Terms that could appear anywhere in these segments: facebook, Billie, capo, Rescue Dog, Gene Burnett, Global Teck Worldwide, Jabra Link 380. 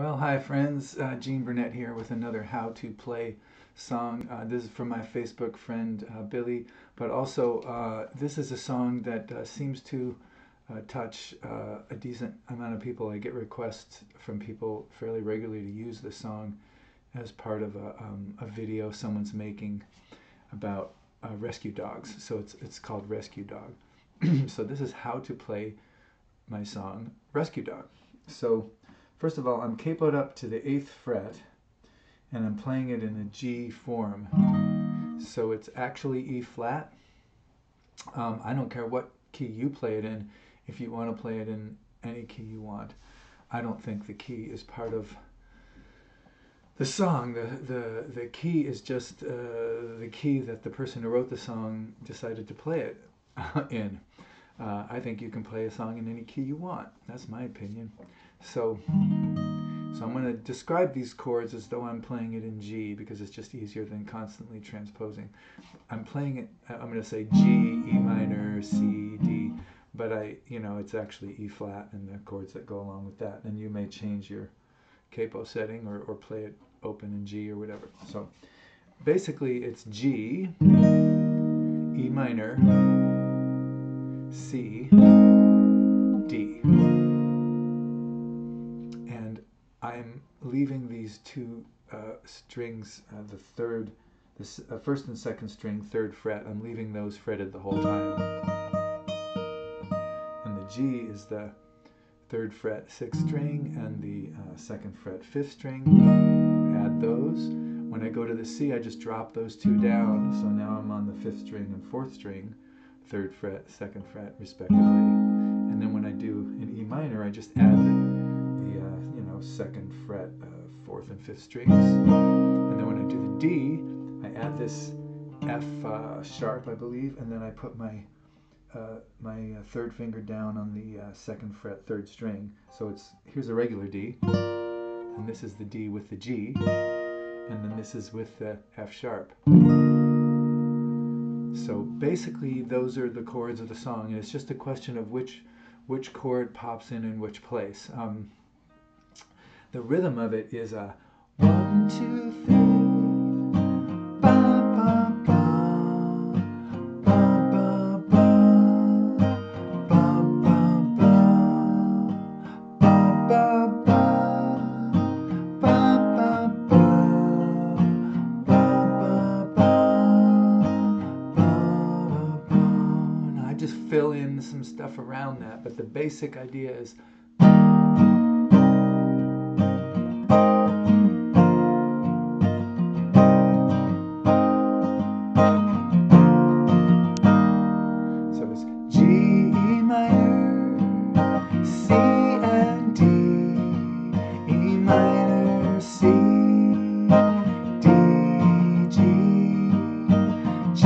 Well, hi friends, Gene Burnett here with another How to Play song. This is from my Facebook friend Billie, but also this is a song that seems to touch a decent amount of people. I get requests from people fairly regularly to use this song as part of a video someone's making about rescue dogs. So it's called Rescue Dog. So this is how to play my song, Rescue Dog. So first of all, I'm capoed up to the 8th fret, and I'm playing it in a G form. So it's actually E flat. I don't care what key you play it in, if you want to play it in any key you want. I don't think the key is part of the song. The key is just the key that the person who wrote the song decided to play it in. I think you can play a song in any key you want. That's my opinion. So I'm going to describe these chords as though I'm playing it in G, because it's just easier than constantly transposing. I'm playing it, I'm going to say G, E minor, C, D, but it's actually E flat and the chords that go along with that. And you may change your capo setting or play it open in G or whatever. So basically it's G, E minor, C, D. And I'm leaving these two strings, the first and second string, 3rd fret, I'm leaving those fretted the whole time. And the G is the 3rd fret, 6th string, and the 2nd fret, 5th string. Add those. When I go to the C, I just drop those two down. So now I'm on the 5th string and 4th string. 3rd fret, 2nd fret, respectively. And then when I do an E minor, I just add the 2nd fret, 4th and 5th strings. And then when I do the D, I add this F sharp, I believe, and then I put my 3rd finger down on the 2nd fret, 3rd string. So here's a regular D, and this is the D with the G, and then this is with the F sharp. So basically those are the chords of the song, and it's just a question of which chord pops in which place. The rhythm of it is a 1, 2, 3, ba ba ba, ba ba ba, ba ba ba, ba ba ba. Fill in some stuff around that, but the basic idea is so it's G, E minor, C and D, E minor, C, D, G, G.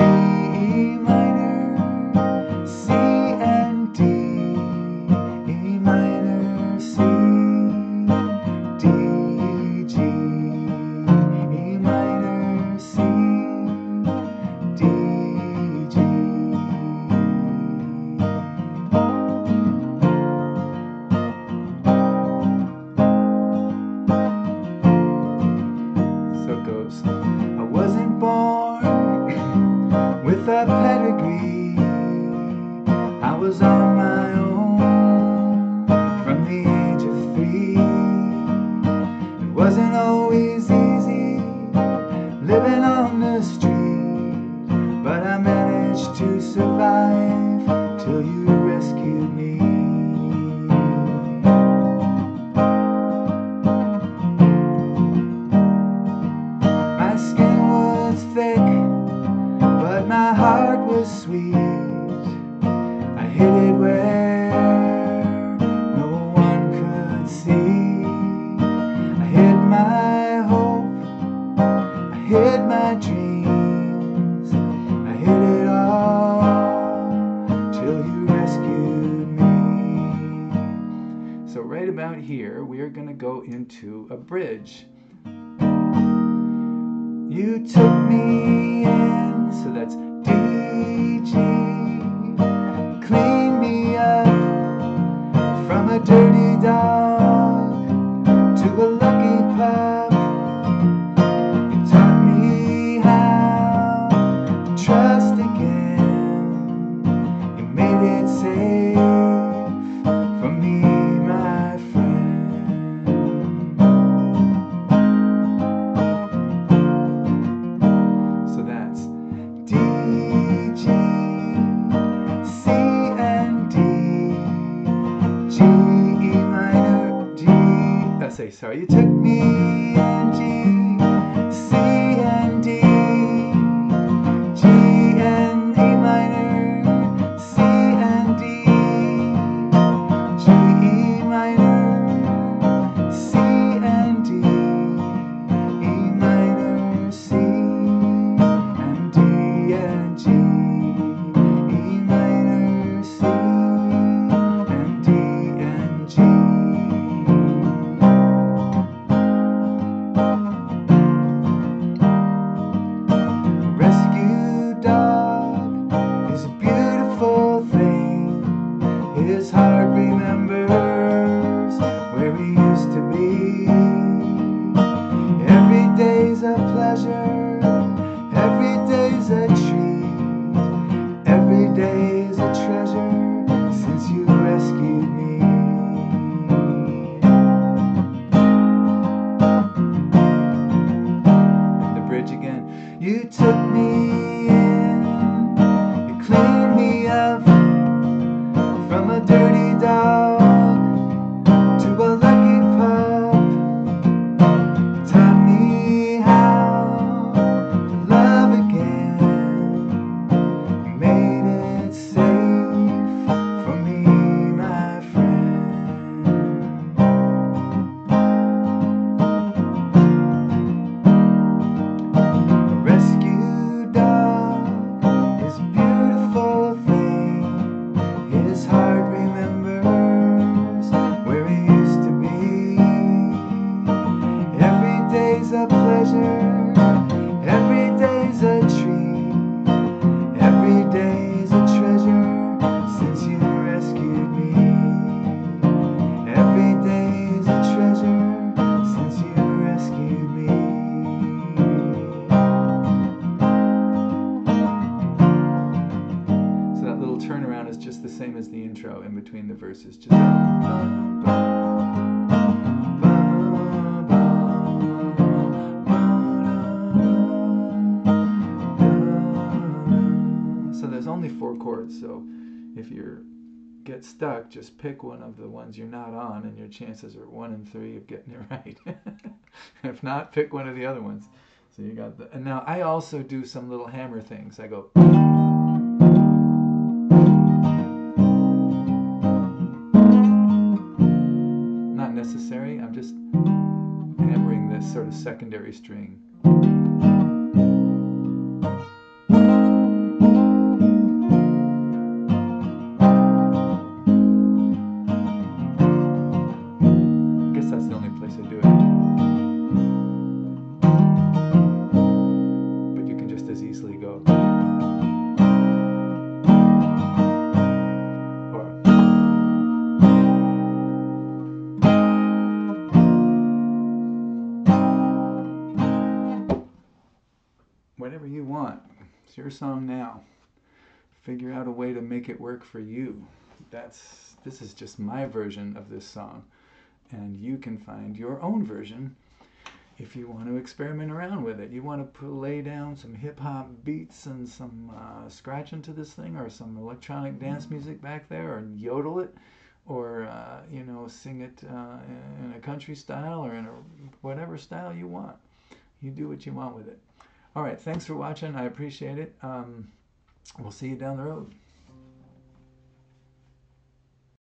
With a pedigree, I was on my own from the age of 3. It wasn't always easy living on the street, but I managed to survive till you rescued me. My skin was thick, but my heart was sweet. I hid it where no one could see. I hid my hope, I hid my dreams, I hid it all till you rescued me. So right about here we are going to go into a bridge. You took me in. So that's D, G, clean me up from a dirty dog to a say sorry. You took me and G, C and D, G and A minor, C and D, G, E minor, C and D, E minor, C and D and G, E minor, C and D and G. His heart remembers where he used to be. Every day's a pleasure, every day's a treat, every day's a treasure since you rescued me. And the bridge again. You took me in, you cleaned me up. From a dirty dog to a lucky pup, taught me how to love again, made it safe for me, my friend. A rescue dog is a beautiful thing. His heart remembers where he used to be. Every day's a pleasure, every day's a treat, every day's a treasure since you rescued me. Every day's a treasure since you rescued me. So that little turnaround is just the same as the intro in between the verses. Just so there's only four chords, so if you get stuck, just pick one of the ones you're not on and your chances are 1 in 3 of getting it right. If not, pick one of the other ones. So you got the, and now I also do some little hammer things. I go necessary. I'm just hammering this sort of secondary string. I guess that's the only place I do it. But you can just as easily go. Whatever you want. It's your song now. Figure out a way to make it work for you. This is just my version of this song. And you can find your own version if you want to experiment around with it. You want to lay down some hip-hop beats and some scratching to this thing, or some electronic dance music back there, or yodel it, or you know, sing it in a country style or in a whatever style you want. You do what you want with it. All right, thanks for watching. I appreciate it. We'll see you down the road.